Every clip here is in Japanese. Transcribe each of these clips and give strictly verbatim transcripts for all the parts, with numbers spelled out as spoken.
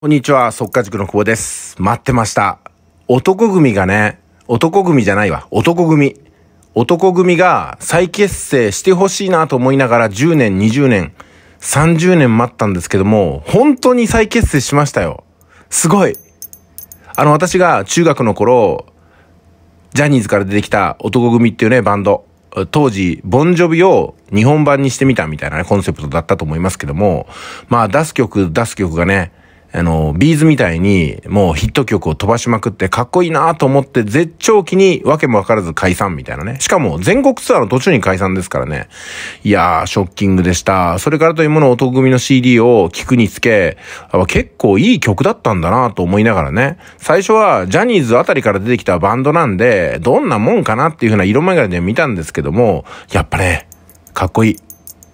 こんにちは、速稼塾の久保です。待ってました。男組がね、男組じゃないわ、男組。男組が再結成してほしいなと思いながらじゅうねん、にじゅうねん、さんじゅうねん待ったんですけども、本当に再結成しましたよ。すごい。あの、私が中学の頃、ジャニーズから出てきた男組っていうね、バンド。当時、ボンジョビを日本版にしてみたみたいなね、コンセプトだったと思いますけども、まあ、出す曲、出す曲がね、あの、ビーズみたいにもうヒット曲を飛ばしまくってかっこいいなと思って絶頂期にわけもわからず解散みたいなね。しかも全国ツアーの途中に解散ですからね。いやー、ショッキングでした。それからというものを男組の シーディー を聴くにつけ、結構いい曲だったんだなと思いながらね。最初はジャニーズあたりから出てきたバンドなんで、どんなもんかなっていう風な色眼鏡で見たんですけども、やっぱね、かっこいい。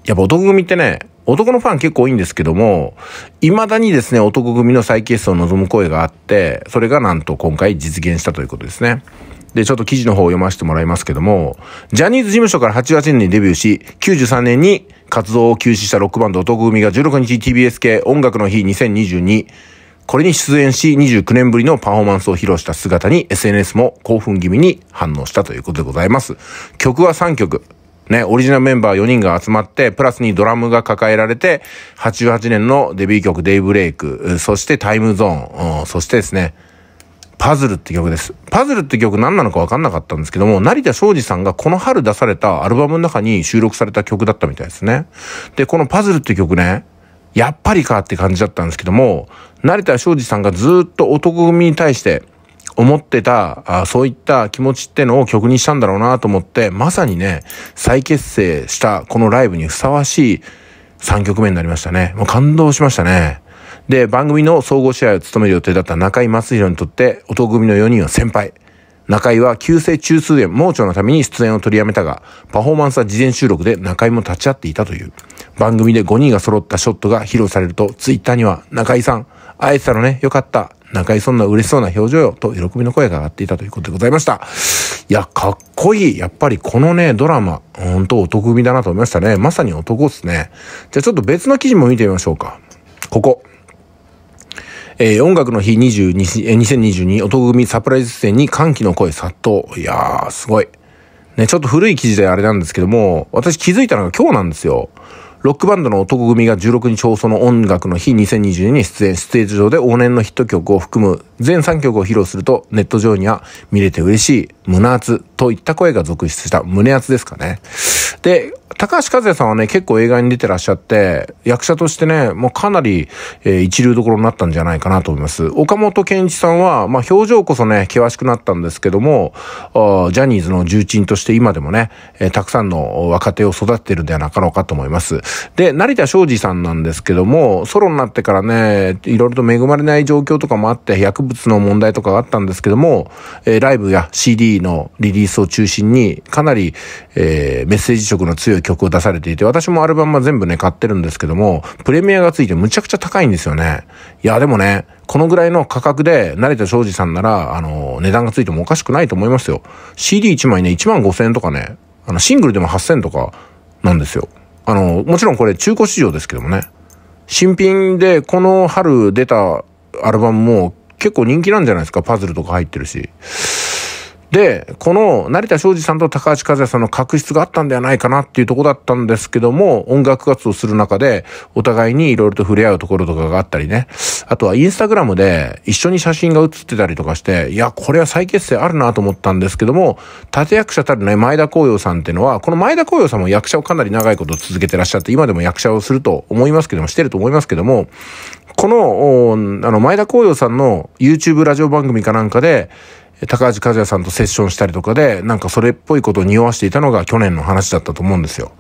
やっぱ男組ってね、男のファン結構多いんですけども、未だにですね、男組の再結成を望む声があって、それがなんと今回実現したということですね。で、ちょっと記事の方を読ませてもらいますけども、ジャニーズ事務所からはちじゅうはちねんにデビューし、きゅうじゅうさんねんに活動を休止したロックバンド男組がじゅうろくにち ティービーエス 系音楽の日にせんにじゅうに、これに出演しにじゅうきゅうねんぶりのパフォーマンスを披露した姿に エスエヌエス も興奮気味に反応したということでございます。曲はさんきょく。ね、オリジナルメンバーよにんが集まって、プラスにドラムが抱えられて、はちじゅうはちねんのデビュー曲デイブレイク、そしてタイムゾーン、うん、そしてですね、パズルって曲です。パズルって曲何なのか分かんなかったんですけども、成田昭次さんがこの春出されたアルバムの中に収録された曲だったみたいですね。で、このパズルって曲ね、やっぱりかって感じだったんですけども、成田昭次さんがずっと男組に対して思ってたあ、そういった気持ちってのを曲にしたんだろうなと思って、まさにね、再結成したこのライブにふさわしいさんきょくめになりましたね。もう感動しましたね。で、番組の総合司会を務める予定だった中井松弘にとって、男組のよにんは先輩。中井は急性中枢炎、盲腸のために出演を取りやめたが、パフォーマンスは事前収録で中井も立ち会っていたという。番組でごにんが揃ったショットが披露されると、ツイッターには中井さん、会えてたのね、よかった。中井そんな嬉しそうな表情よと喜びの声が上がっていたということでございました。いや、かっこいい。やっぱりこのね、ドラマ、ほんと男組だなと思いましたね。まさに男っすね。じゃあちょっと別の記事も見てみましょうか。ここ。えー、音楽の日22、えー、にせんにじゅうに男組サプライズ出演に歓喜の声殺到。いやー、すごい。ね、ちょっと古い記事であれなんですけども、私気づいたのが今日なんですよ。ロックバンドの男組がじゅうろくにち放送の音楽の日にせんにじゅうにに出演、ステージ上で往年のヒット曲を含む全さんきょくを披露すると、ネット上には見れて嬉しい、胸熱といった声が続出した。胸熱ですかね。で、高橋和也さんはね、結構映画に出てらっしゃって、役者としてね、もうかなり、えー、一流どころになったんじゃないかなと思います。岡本健一さんは、まあ表情こそね、険しくなったんですけども、あジャニーズの重鎮として今でもね、えー、たくさんの若手を育ててるんではなかろうかと思います。で、成田昭次さんなんですけども、ソロになってからね、いろいろと恵まれない状況とかもあって、薬物の問題とかがあったんですけども、えー、ライブや シーディー のリリースを中心に、かなり、えー、メッセージ色の強い曲を出されていて、私もアルバムは全部ね、買ってるんですけども、プレミアがついてむちゃくちゃ高いんですよね。いや、でもね、このぐらいの価格で、成田昭次さんなら、あの、値段がついてもおかしくないと思いますよ。シーディーいち 枚ね、いちまんごせんえんとかね、あの、シングルでもはっせんえんとかなんですよ。あの、もちろんこれ中古市場ですけどもね。新品でこの春出たアルバムも結構人気なんじゃないですか。パズルとか入ってるし。で、この成田昭次さんと高橋和也さんの確執があったんではないかなっていうところだったんですけども、音楽活動する中でお互いにいろいろと触れ合うところとかがあったりね。あとはインスタグラムで一緒に写真が写ってたりとかして、いや、これは再結成あるなと思ったんですけども、立役者たるね、前田光陽さんっていうのは、この前田光陽さんも役者をかなり長いこと続けてらっしゃって、今でも役者をすると思いますけども、してると思いますけども、この、あの、前田光陽さんの YouTube ラジオ番組かなんかで、高橋和也さんとセッションしたりとかで、なんかそれっぽいことを匂わしていたのが去年の話だったと思うんですよ。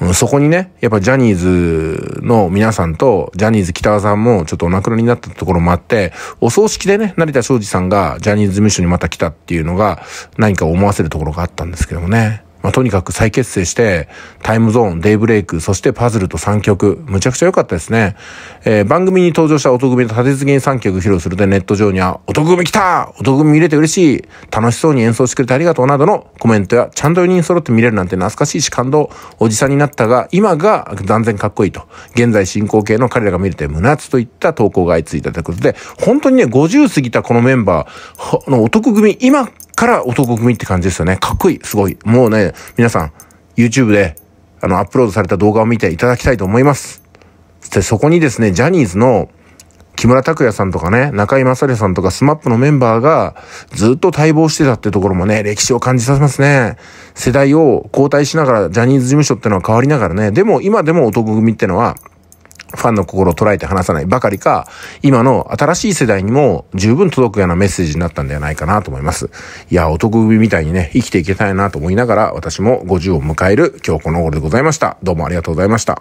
うん、そこにね、やっぱジャニーズの皆さんと、ジャニーズ北川さんもちょっとお亡くなりになったところもあって、お葬式でね、成田昭次さんがジャニーズ事務所にまた来たっていうのが、何か思わせるところがあったんですけどもね。まあ、とにかく再結成してタイムゾーン、デイブレイク、そしてパズルとさんきょく、むちゃくちゃ良かったですね、えー、番組に登場した音組の立て付けにさんきょく披露するとネット上には音組来た、音組見れて嬉しい、楽しそうに演奏してくれてありがとうなどのコメントや、ちゃんとよにん揃って見れるなんて懐かしいし感動、おじさんになったが今が断然かっこいいと、現在進行形の彼らが見れて胸熱といった投稿が相次いだということで、本当にねごじゅう過ぎたこのメンバーの男組、今から男組って感じですよね。かっこいい、すごい。もうね、皆さん YouTube であのアップロードされた動画を見ていただきたいと思います。でそこにですね、ジャニーズの木村拓哉さんとかね、中居正広さんとかスマップのメンバーがずっと待望してたってところもね、歴史を感じさせますね。世代を交代しながらジャニーズ事務所ってのは変わりながらね、でも今でも男組ってのはファンの心を捉えて離さないばかりか、今の新しい世代にも十分届くようなメッセージになったんではないかなと思います。いや、男組みたいにね、生きていけたいなと思いながら、私もごじゅうを迎える今日この頃でございました。どうもありがとうございました。